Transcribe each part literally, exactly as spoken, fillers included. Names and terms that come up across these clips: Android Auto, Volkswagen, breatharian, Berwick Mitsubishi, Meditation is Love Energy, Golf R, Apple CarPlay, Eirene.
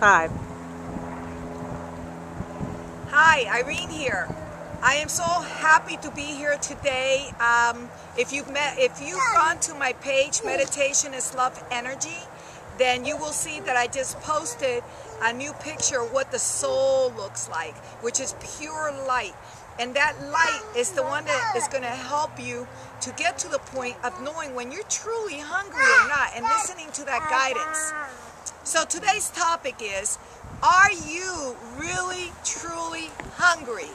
Five. Hi, Irene here. I am so happy to be here today. Um, if you've met, if you've gone to my page, Meditation is Love Energy, then you will see that I just posted a new picture of what the soul looks like, which is pure light. And that light is the one that is going to help you to get to the point of knowing when you're truly hungry or not, and listening to that guidance. So today's topic is, are you really, truly hungry?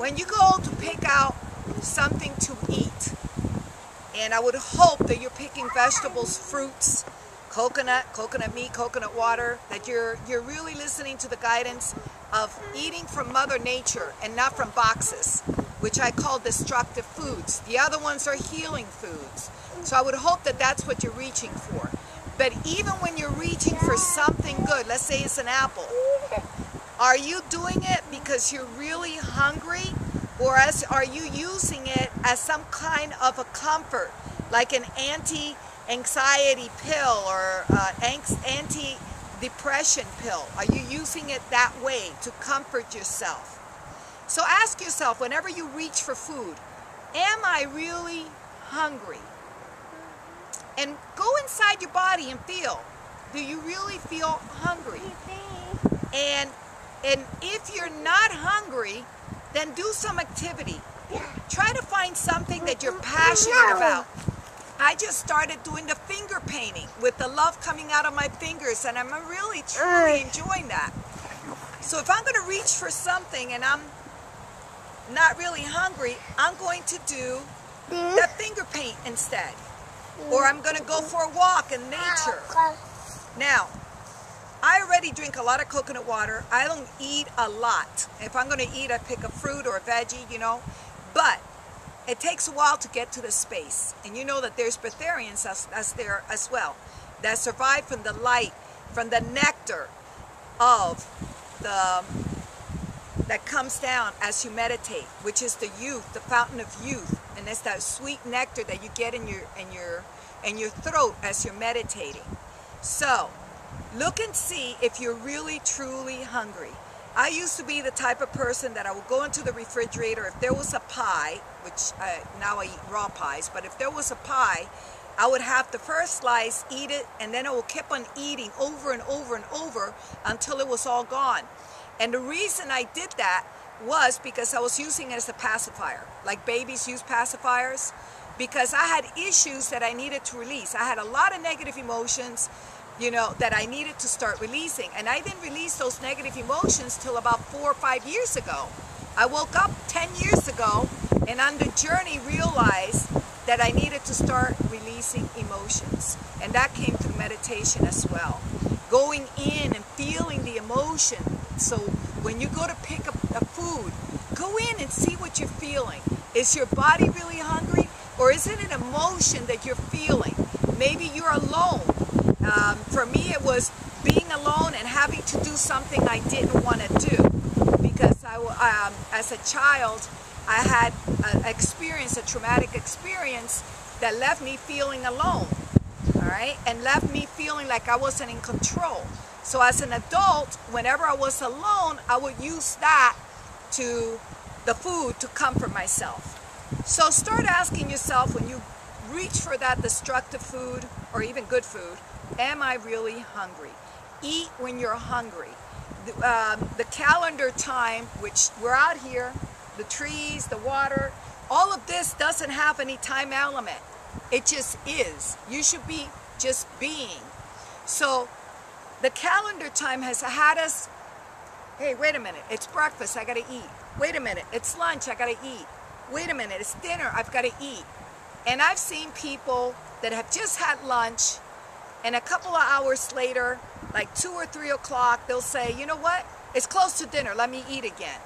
When you go to pick out something to eat, and I would hope that you're picking vegetables, fruits, coconut, coconut meat, coconut water, that you're, you're really listening to the guidance of eating from Mother Nature and not from boxes, which I call destructive foods. The other ones are healing foods. So I would hope that that's what you're reaching for. But even when you're reaching for something good, let's say it's an apple, are you doing it because you're really hungry, or as, are you using it as some kind of a comfort, like an anti-anxiety pill or uh, anti depression pill? Are you using it that way to comfort yourself? So ask yourself, whenever you reach for food, am I really hungry? And go inside your body and feel, do you really feel hungry? And, and if you're not hungry, then do some activity. Try to find something that you're passionate about. I just started doing the finger painting with the love coming out of my fingers, and I'm really truly enjoying that. So if I'm going to reach for something and I'm not really hungry, I'm going to do that finger paint instead. Or I'm going to go for a walk in nature. Now, I already drink a lot of coconut water. I don't eat a lot. If I'm going to eat, I pick a fruit or a veggie, you know. But it takes a while to get to the space. And you know that there's breatharians as, as there as well, that survive from the light, from the nectar of the, that comes down as you meditate, which is the youth, the fountain of youth. And that's that sweet nectar that you get in your, in your, in your throat as you're meditating. So look and see if you're really, truly hungry. I used to be the type of person that I would go into the refrigerator. If there was a pie, which uh, now I eat raw pies, but if there was a pie, I would have the first slice, eat it, and then I would keep on eating over and over and over until it was all gone. And the reason I did that was because I was using it as a pacifier, like babies use pacifiers, because I had issues that I needed to release. I had a lot of negative emotions, you know, that I needed to start releasing. And I didn't release those negative emotions till about four or five years ago. I woke up ten years ago and on the journey realized that I needed to start releasing emotions. And that came through meditation as well. Going in and feeling the emotion. So when you go to pick up a food, go in and see what you're feeling. Is your body really hungry, or is it an emotion that you're feeling? Maybe you're alone. Um, for me, it was being alone and having to do something I didn't want to do, because I, um, as a child, I had an experience, a traumatic experience that left me feeling alone, all right, and left me feeling like I wasn't in control. So as an adult, whenever I was alone, I would use that to the food to comfort myself. So start asking yourself, when you reach for that destructive food or even good food, am I really hungry? Eat when you're hungry. The, um, the calendar time, which we're out here, the trees, the water, all of this doesn't have any time element. It just is. You should be just being. So the calendar time has had us, hey, wait a minute, it's breakfast, I gotta eat. Wait a minute, it's lunch, I gotta eat. Wait a minute, it's dinner, I've gotta eat. And I've seen people that have just had lunch, and a couple of hours later, like two or three o'clock, they'll say, you know what, it's close to dinner, let me eat again.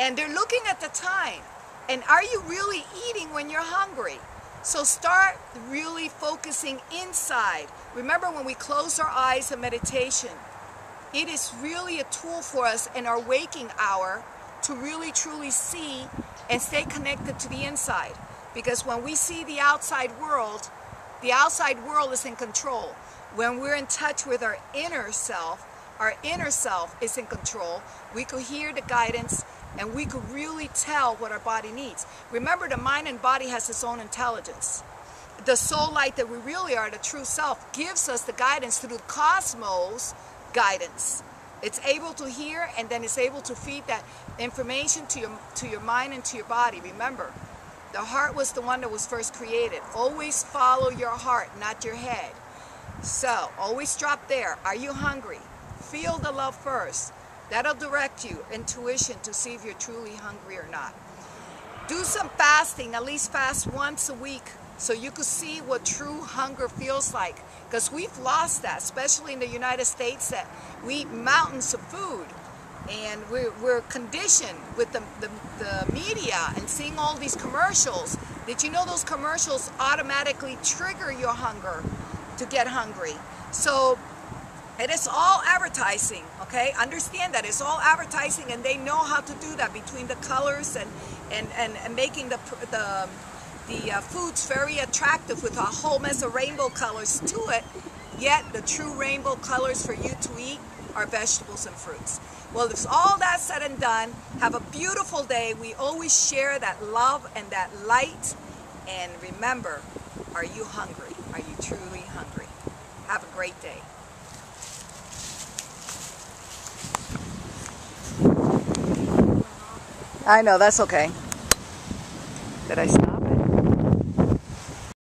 And they're looking at the time. And are you really eating when you're hungry? So start really focusing inside. Remember, when we close our eyes in meditation, it is really a tool for us in our waking hour to really truly see and stay connected to the inside. Because when we see the outside world, the outside world is in control. When we're in touch with our inner self, our inner self is in control, we could hear the guidance, and we could really tell what our body needs. Remember, the mind and body has its own intelligence. The soul light that we really are, the true self, gives us the guidance through cosmos guidance. It's able to hear, and then it's able to feed that information to your, to your mind and to your body. Remember, the heart was the one that was first created. Always follow your heart, not your head. So, always drop there. Are you hungry? Feel the love first. That'll direct you, intuition, to see if you're truly hungry or not. Do some fasting, at least fast once a week, so you can see what true hunger feels like. Because we've lost that, especially in the United States, that we eat mountains of food. And we're, we're conditioned with the, the, the media and seeing all these commercials. Did you know those commercials automatically trigger your hunger to get hungry? So it is all advertising, okay? Understand that it's all advertising, and they know how to do that between the colors and, and, and, and making the... the The uh, food's very attractive with a whole mess of rainbow colors to it, yet the true rainbow colors for you to eat are vegetables and fruits. Well, if all that's said and done, have a beautiful day. We always share that love and that light. And remember, are you hungry? Are you truly hungry? Have a great day. I know, that's okay. Did I stop?